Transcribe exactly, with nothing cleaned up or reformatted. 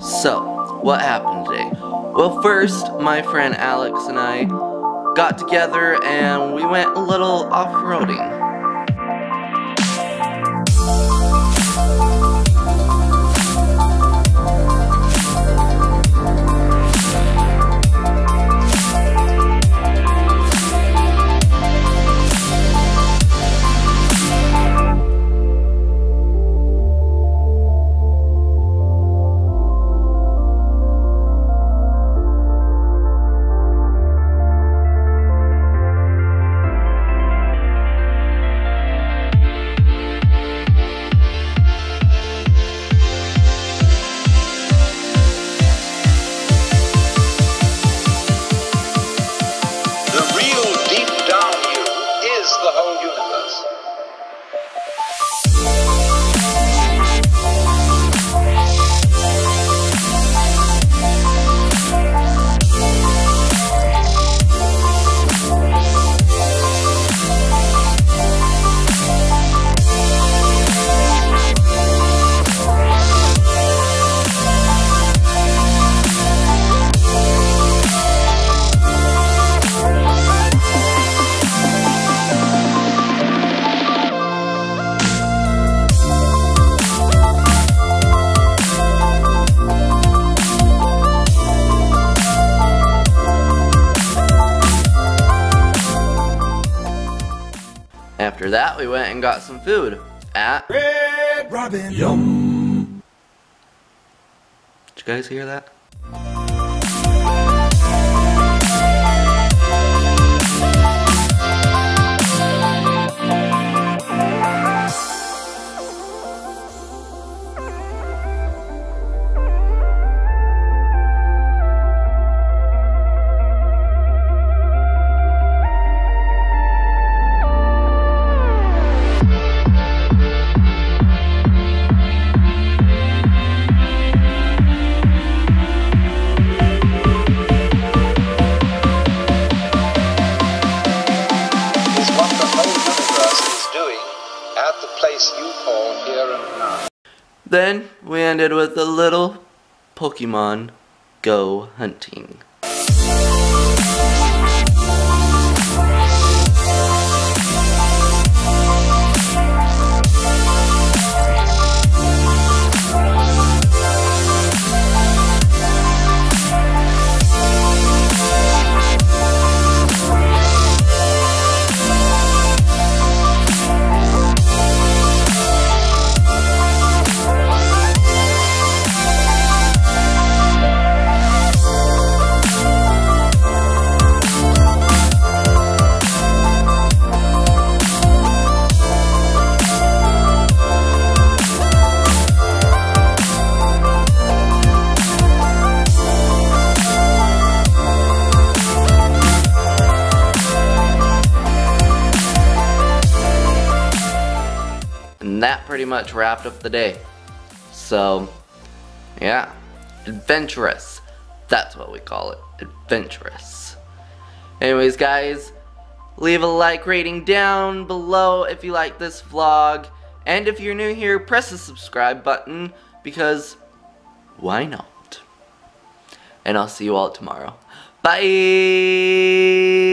So, what happened today? Well, first, my friend Alex and I got together and we went a little off-roading. After that, we went and got some food at Red Robin. Yum! Did you guys hear that? Then we ended with a little Pokemon Go hunting. And that pretty much wrapped up the day. So, yeah. Adventurous. That's what we call it. Adventurous. Anyways, guys, leave a like rating down below if you like this vlog. And if you're new here, press the subscribe button because why not? And I'll see you all tomorrow. Bye!